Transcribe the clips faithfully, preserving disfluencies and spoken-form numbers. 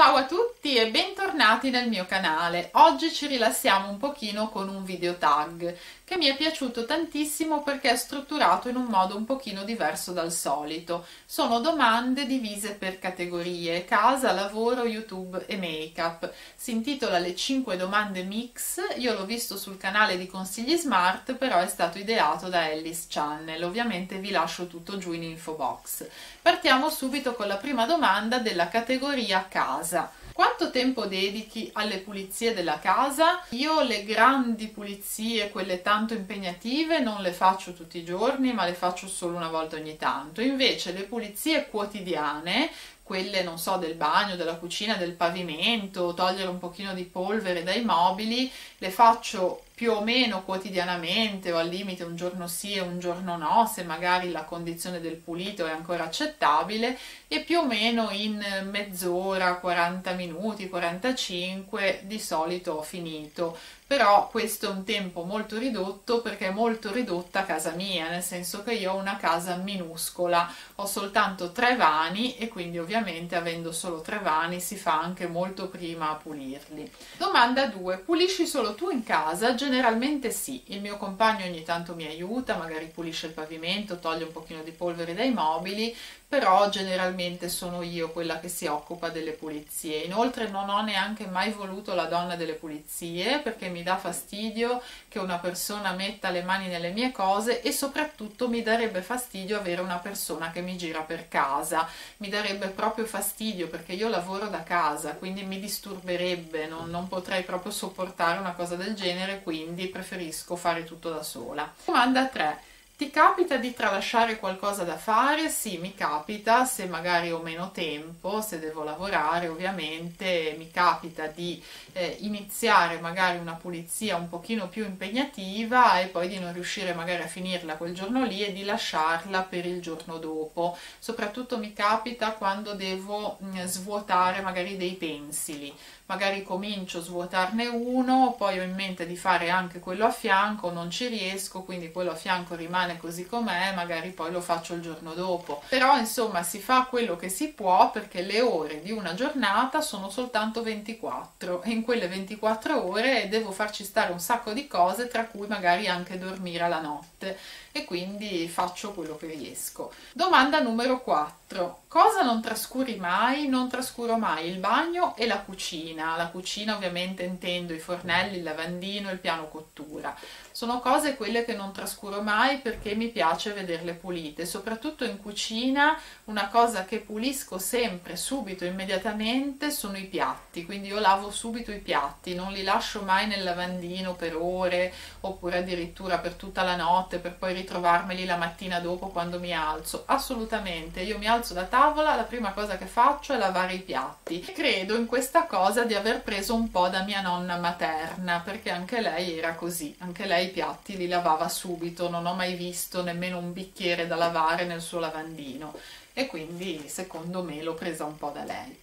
Ciao a tutti e bentornati nel mio canale. Oggi ci rilassiamo un pochino con un video tag che mi è piaciuto tantissimo perché è strutturato in un modo un pochino diverso dal solito. Sono domande divise per categorie: casa, lavoro, YouTube e make-up. Si intitola Le cinque domande mix. Io l'ho visto sul canale di Consigli Smart, però è stato ideato da Elli's Channel. Ovviamente vi lascio tutto giù in info box. Partiamo subito con la prima domanda della categoria casa. Quanto tempo dedichi alle pulizie della casa? Io le grandi pulizie, quelle tanto impegnative, non le faccio tutti i giorni, ma le faccio solo una volta ogni tanto. Invece le pulizie quotidiane, quelle non so del bagno, della cucina, del pavimento, togliere un pochino di polvere dai mobili, le faccio più o meno quotidianamente, o al limite un giorno sì e un giorno no, se magari la condizione del pulito è ancora accettabile, e più o meno in mezz'ora, quaranta minuti, quarantacinque di solito ho finito. Però questo è un tempo molto ridotto perché è molto ridotta casa mia, nel senso che io ho una casa minuscola, ho soltanto tre vani e quindi ovviamente avendo solo tre vani si fa anche molto prima a pulirli. Domanda due. Pulisci solo tu in casa? Generalmente sì, il mio compagno ogni tanto mi aiuta, magari pulisce il pavimento, toglie un pochino di polvere dai mobili, però generalmente sono io quella che si occupa delle pulizie. Inoltre non ho neanche mai voluto la donna delle pulizie perché mi mi dà fastidio che una persona metta le mani nelle mie cose e soprattutto mi darebbe fastidio avere una persona che mi gira per casa, mi darebbe proprio fastidio perché io lavoro da casa, quindi mi disturberebbe, non, non potrei proprio sopportare una cosa del genere, quindi preferisco fare tutto da sola. Domanda tre. Ti capita di tralasciare qualcosa da fare? Sì, mi capita, se magari ho meno tempo, se devo lavorare ovviamente, mi capita di eh, iniziare magari una pulizia un pochino più impegnativa e poi di non riuscire magari a finirla quel giorno lì e di lasciarla per il giorno dopo. Soprattutto mi capita quando devo mh, svuotare magari dei pensili. Magari comincio a svuotarne uno, poi ho in mente di fare anche quello a fianco, non ci riesco, quindi quello a fianco rimane così com'è, magari poi lo faccio il giorno dopo. Però insomma si fa quello che si può perché le ore di una giornata sono soltanto ventiquattro e in quelle ventiquattro ore devo farci stare un sacco di cose, tra cui magari anche dormire alla notte, e quindi faccio quello che riesco. Domanda numero quattro. Cosa non trascuri mai? Non trascuro mai il bagno e la cucina. La cucina ovviamente intendo i fornelli, il lavandino, il piano cottura. Sono cose quelle che non trascuro mai perché mi piace vederle pulite, soprattutto in cucina. Una cosa che pulisco sempre, subito, immediatamente, sono i piatti, quindi io lavo subito i piatti, non li lascio mai nel lavandino per ore oppure addirittura per tutta la notte per poi ritrovarmeli la mattina dopo quando mi alzo. Assolutamente, io mi alzo da tavola, la prima cosa che faccio è lavare i piatti e credo in questa cosa di aver preso un po' da mia nonna materna, perché anche lei era così, anche lei i piatti li lavava subito, non ho mai visto nemmeno un bicchiere da lavare nel suo lavandino e quindi secondo me l'ho presa un po' da lei.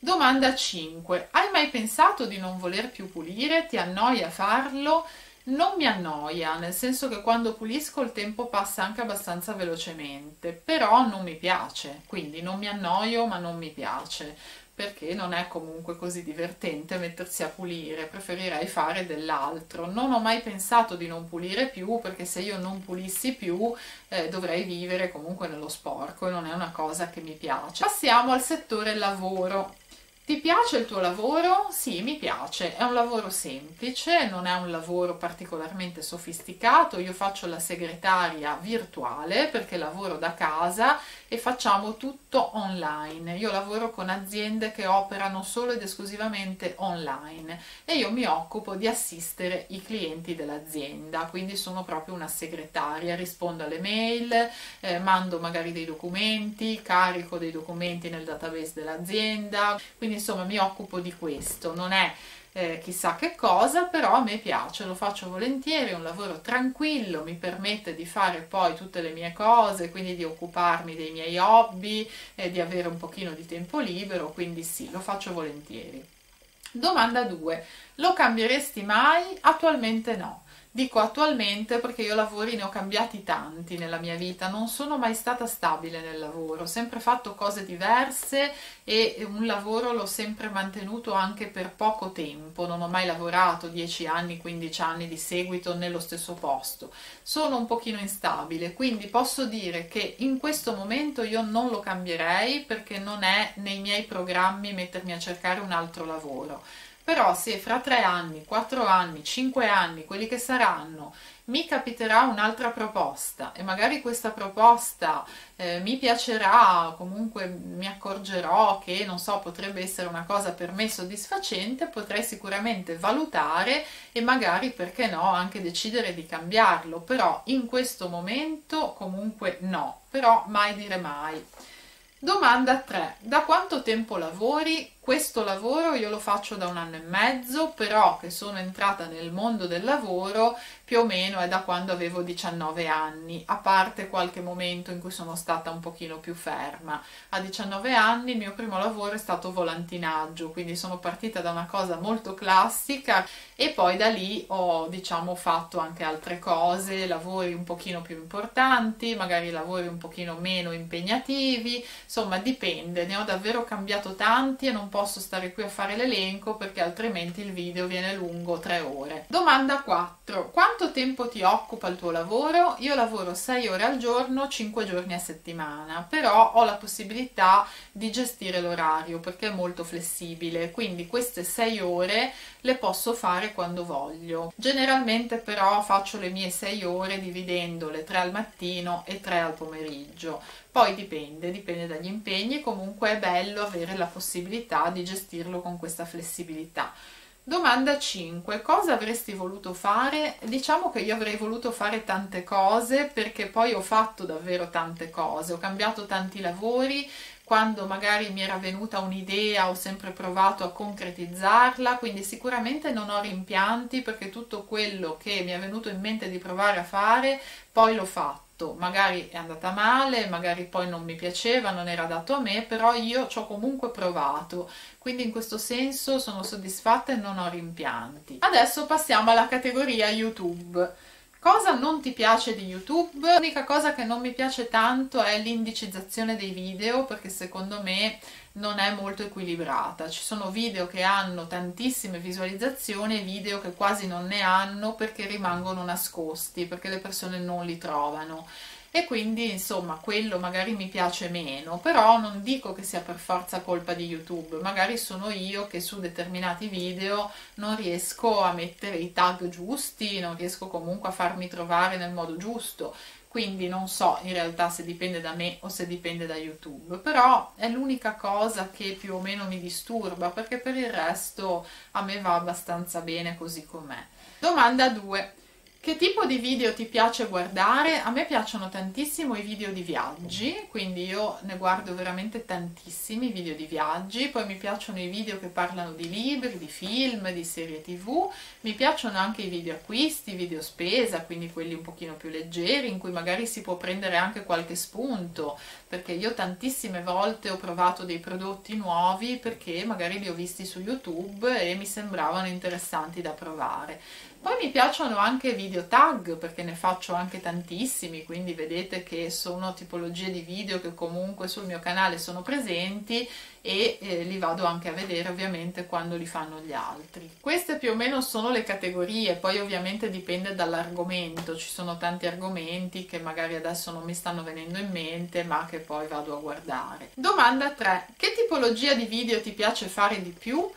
Domanda cinque. Hai mai pensato di non voler più pulire? Ti annoia farlo? Non mi annoia, nel senso che quando pulisco il tempo passa anche abbastanza velocemente, però non mi piace, quindi non mi annoio ma non mi piace, perché non è comunque così divertente mettersi a pulire, preferirei fare dell'altro. Non ho mai pensato di non pulire più perché se io non pulissi più eh, dovrei vivere comunque nello sporco e non è una cosa che mi piace. Passiamo al settore lavoro. Ti piace il tuo lavoro? Sì, mi piace, è un lavoro semplice, non è un lavoro particolarmente sofisticato, io faccio la segretaria virtuale perché lavoro da casa e facciamo tutto online, io lavoro con aziende che operano solo ed esclusivamente online e io mi occupo di assistere i clienti dell'azienda, quindi sono proprio una segretaria, rispondo alle mail, eh, mando magari dei documenti, carico dei documenti nel database dell'azienda, quindi insomma mi occupo di questo, non è eh, chissà che cosa, però a me piace, lo faccio volentieri, è un lavoro tranquillo, mi permette di fare poi tutte le mie cose, quindi di occuparmi dei miei hobby e eh, di avere un pochino di tempo libero, quindi sì, lo faccio volentieri. Domanda due. Lo cambieresti mai? Attualmente no. Dico attualmente perché io lavori ne ho cambiati tanti nella mia vita, non sono mai stata stabile nel lavoro, ho sempre fatto cose diverse e un lavoro l'ho sempre mantenuto anche per poco tempo, non ho mai lavorato dieci anni, quindici anni di seguito nello stesso posto, sono un pochino instabile, quindi posso dire che in questo momento io non lo cambierei perché non è nei miei programmi mettermi a cercare un altro lavoro. Però se fra tre anni, quattro anni, cinque anni, quelli che saranno, mi capiterà un'altra proposta e magari questa proposta eh, mi piacerà, comunque mi accorgerò che, non so, potrebbe essere una cosa per me soddisfacente, potrei sicuramente valutare e magari, perché no, anche decidere di cambiarlo, però in questo momento comunque no, però mai dire mai. Domanda tre. Da quanto tempo lavori? Questo lavoro io lo faccio da un anno e mezzo, però che sono entrata nel mondo del lavoro più o meno è da quando avevo diciannove anni, a parte qualche momento in cui sono stata un pochino più ferma. A diciannove anni il mio primo lavoro è stato volantinaggio, quindi sono partita da una cosa molto classica e poi da lì ho, diciamo, fatto anche altre cose, lavori un pochino più importanti, magari lavori un pochino meno impegnativi, insomma dipende, ne ho davvero cambiato tanti e non posso stare qui a fare l'elenco perché altrimenti il video viene lungo tre ore. Domanda quattro. Quanto tempo ti occupa il tuo lavoro? Io lavoro sei ore al giorno, cinque giorni a settimana, però ho la possibilità di gestire l'orario perché è molto flessibile, quindi queste sei ore le posso fare quando voglio. Generalmente però faccio le mie sei ore dividendole tre al mattino e tre al pomeriggio. Poi dipende, dipende dagli impegni, comunque è bello avere la possibilità di gestirlo con questa flessibilità. Domanda cinque. Cosa avresti voluto fare? Diciamo che io avrei voluto fare tante cose perché poi ho fatto davvero tante cose, ho cambiato tanti lavori. Quando magari mi era venuta un'idea ho sempre provato a concretizzarla, quindi sicuramente non ho rimpianti perché tutto quello che mi è venuto in mente di provare a fare poi l'ho fatto, magari è andata male, magari poi non mi piaceva, non era adatto a me, però io ci ho comunque provato, quindi in questo senso sono soddisfatta e non ho rimpianti. Adesso passiamo alla categoria YouTube. Cosa non ti piace di YouTube? L'unica cosa che non mi piace tanto è l'indicizzazione dei video perché secondo me non è molto equilibrata. Ci sono video che hanno tantissime visualizzazioni e video che quasi non ne hanno perché rimangono nascosti, perché le persone non li trovano. E quindi insomma quello magari mi piace meno, però non dico che sia per forza colpa di YouTube, magari sono io che su determinati video non riesco a mettere i tag giusti, non riesco comunque a farmi trovare nel modo giusto, quindi non so in realtà se dipende da me o se dipende da YouTube, però è l'unica cosa che più o meno mi disturba perché per il resto a me va abbastanza bene così com'è. Domanda due. Che tipo di video ti piace guardare? A me piacciono tantissimo i video di viaggi, quindi io ne guardo veramente tantissimi video di viaggi, poi mi piacciono i video che parlano di libri, di film, di serie tv, mi piacciono anche i video acquisti, video spesa, quindi quelli un pochino più leggeri, in cui magari si può prendere anche qualche spunto, perché io tantissime volte ho provato dei prodotti nuovi perché magari li ho visti su YouTube e mi sembravano interessanti da provare. Poi mi piacciono anche video tag perché ne faccio anche tantissimi, quindi vedete che sono tipologie di video che comunque sul mio canale sono presenti e eh, li vado anche a vedere ovviamente quando li fanno gli altri. Queste più o meno sono le categorie, poi ovviamente dipende dall'argomento, ci sono tanti argomenti che magari adesso non mi stanno venendo in mente ma che poi vado a guardare. Domanda tre. Che tipologia di video ti piace fare di più?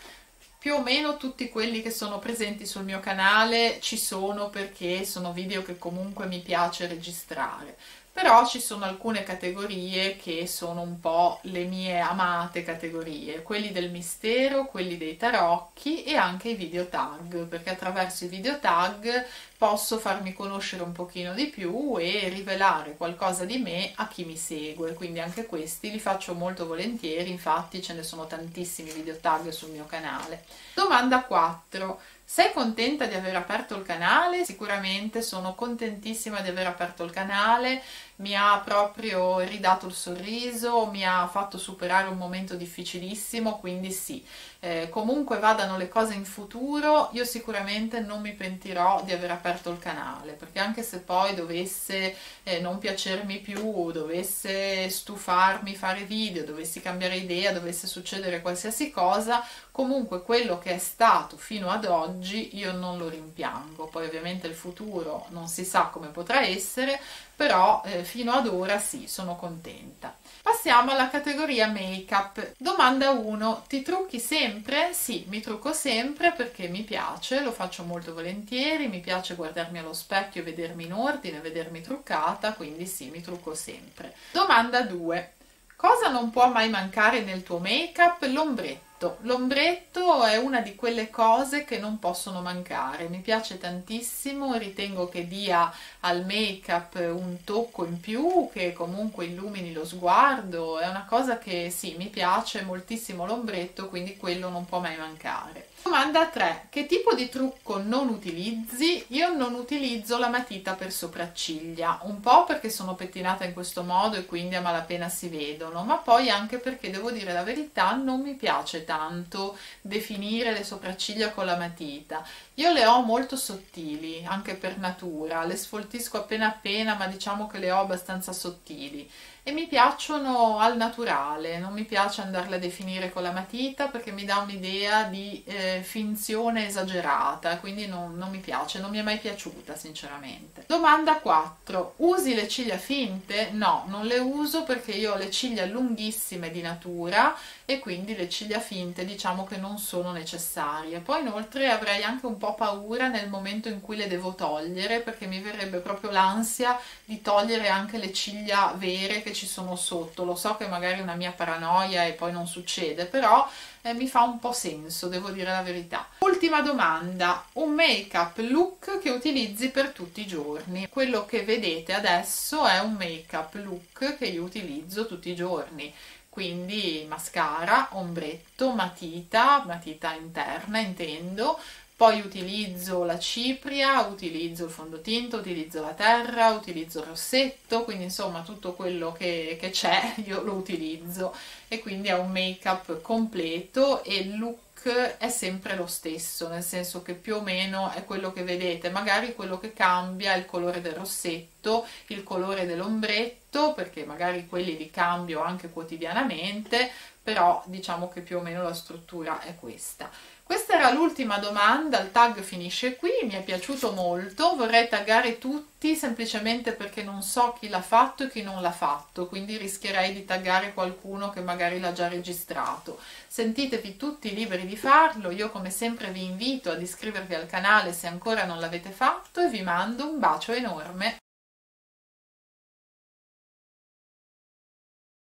Più o meno tutti quelli che sono presenti sul mio canale ci sono perché sono video che comunque mi piace registrare, però ci sono alcune categorie che sono un po' le mie amate categorie, quelli del mistero, quelli dei tarocchi e anche i video tag, perché attraverso i video tag posso farmi conoscere un pochino di più e rivelare qualcosa di me a chi mi segue, quindi anche questi li faccio molto volentieri, infatti ce ne sono tantissimi video tag sul mio canale. Domanda quattro. Sei contenta di aver aperto il canale? Sicuramente sono contentissima di aver aperto il canale, mi ha proprio ridato il sorriso, mi ha fatto superare un momento difficilissimo, quindi sì, eh, comunque vadano le cose in futuro, io sicuramente non mi pentirò di aver aperto il canale, perché anche se poi dovesse eh, non piacermi più, dovesse stufarmi fare video, dovessi cambiare idea, dovesse succedere qualsiasi cosa, comunque quello che è stato fino ad oggi io non lo rimpiango. Poi ovviamente il futuro non si sa come potrà essere, però eh, fino ad ora sì, sono contenta. Passiamo alla categoria make-up. Domanda uno. Ti trucchi sempre? Sì, mi trucco sempre perché mi piace, lo faccio molto volentieri, mi piace guardarmi allo specchio e vedermi in ordine, vedermi truccata, quindi sì, mi trucco sempre. Domanda due. Cosa non può mai mancare nel tuo make-up? L'ombretto. L'ombretto è una di quelle cose che non possono mancare, mi piace tantissimo, ritengo che dia al make-up un tocco in più, che comunque illumini lo sguardo, è una cosa che sì, mi piace moltissimo l'ombretto, quindi quello non può mai mancare. Domanda tre. Che tipo di trucco non utilizzi? Io non utilizzo la matita per sopracciglia, un po' perché sono pettinata in questo modo e quindi a malapena si vedono, ma poi anche perché, devo dire la verità, non mi piace tanto definire le sopracciglia con la matita. Io le ho molto sottili, anche per natura, le sfoltisco appena appena, ma diciamo che le ho abbastanza sottili. E mi piacciono al naturale, non mi piace andarle a definire con la matita perché mi dà un'idea di eh, finzione esagerata, quindi non, non mi piace, non mi è mai piaciuta sinceramente. Domanda quattro. Usi le ciglia finte? No, non le uso perché io ho le ciglia lunghissime di natura e quindi le ciglia finte diciamo che non sono necessarie. Poi inoltre avrei anche un po' paura nel momento in cui le devo togliere, perché mi verrebbe proprio l'ansia di togliere anche le ciglia vere che ci sono sotto. Lo so che magari è una mia paranoia e poi non succede, però eh, mi fa un po' senso, devo dire la verità. Ultima domanda. Un make-up look che utilizzi per tutti i giorni? Quello che vedete adesso è un make-up look che io utilizzo tutti i giorni, quindi mascara, ombretto, matita, matita interna intendo, poi utilizzo la cipria, utilizzo il fondotinta, utilizzo la terra, utilizzo il rossetto, quindi insomma tutto quello che c'è io lo utilizzo e quindi è un make-up completo e il look è sempre lo stesso, nel senso che più o meno è quello che vedete, magari quello che cambia è il colore del rossetto, il colore dell'ombretto, perché magari quelli li cambio anche quotidianamente, però diciamo che più o meno la struttura è questa. Questa era l'ultima domanda, il tag finisce qui, mi è piaciuto molto, vorrei taggare tutti semplicemente perché non so chi l'ha fatto e chi non l'ha fatto, quindi rischierei di taggare qualcuno che magari l'ha già registrato. Sentitevi tutti liberi di farlo, io come sempre vi invito ad iscrivervi al canale se ancora non l'avete fatto e vi mando un bacio enorme.